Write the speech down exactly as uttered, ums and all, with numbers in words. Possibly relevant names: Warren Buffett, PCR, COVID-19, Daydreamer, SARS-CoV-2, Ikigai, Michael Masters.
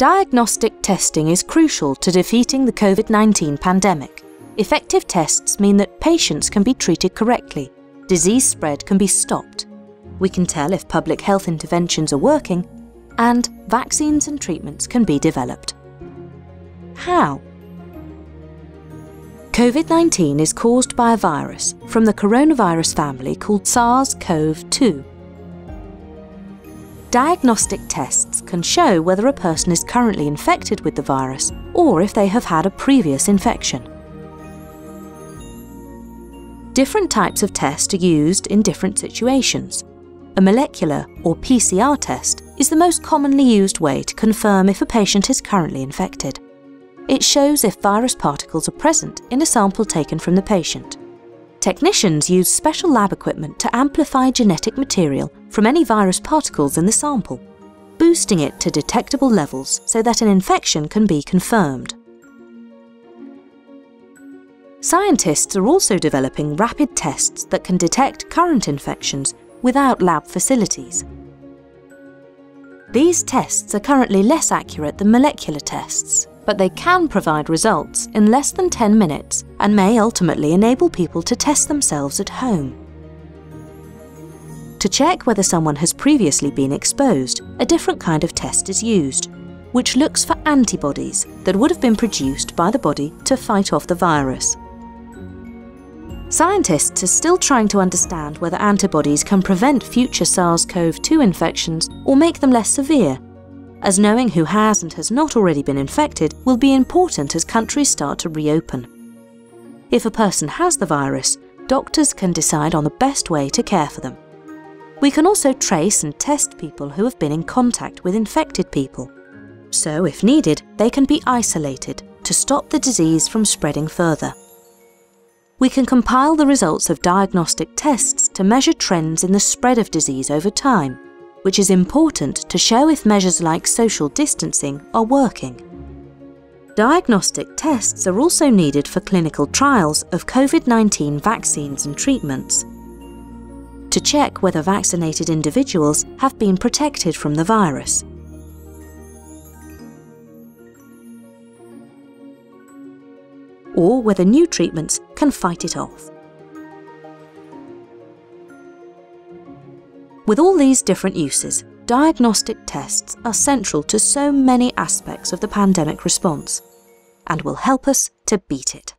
Diagnostic testing is crucial to defeating the COVID nineteen pandemic. Effective tests mean that patients can be treated correctly, disease spread can be stopped, we can tell if public health interventions are working, and vaccines and treatments can be developed. How? COVID nineteen is caused by a virus from the coronavirus family called SARS CoV two. Diagnostic tests can show whether a person is currently infected with the virus or if they have had a previous infection. Different types of tests are used in different situations. A molecular or P C R test is the most commonly used way to confirm if a patient is currently infected. It shows if virus particles are present in a sample taken from the patient. Technicians use special lab equipment to amplify genetic material from any virus particles in the sample, boosting it to detectable levels so that an infection can be confirmed. Scientists are also developing rapid tests that can detect current infections without lab facilities. These tests are currently less accurate than molecular tests, but they can provide results in less than ten minutes and may ultimately enable people to test themselves at home. To check whether someone has previously been exposed, a different kind of test is used, which looks for antibodies that would have been produced by the body to fight off the virus. Scientists are still trying to understand whether antibodies can prevent future SARS CoV two infections or make them less severe, as knowing who has and has not already been infected will be important as countries start to reopen. If a person has the virus, doctors can decide on the best way to care for them. We can also trace and test people who have been in contact with infected people, so if needed, they can be isolated to stop the disease from spreading further. We can compile the results of diagnostic tests to measure trends in the spread of disease over time, which is important to show if measures like social distancing are working. Diagnostic tests are also needed for clinical trials of COVID nineteen vaccines and treatments, to check whether vaccinated individuals have been protected from the virus. Or whether new treatments can fight it off. With all these different uses, diagnostic tests are central to so many aspects of the pandemic response and will help us to beat it.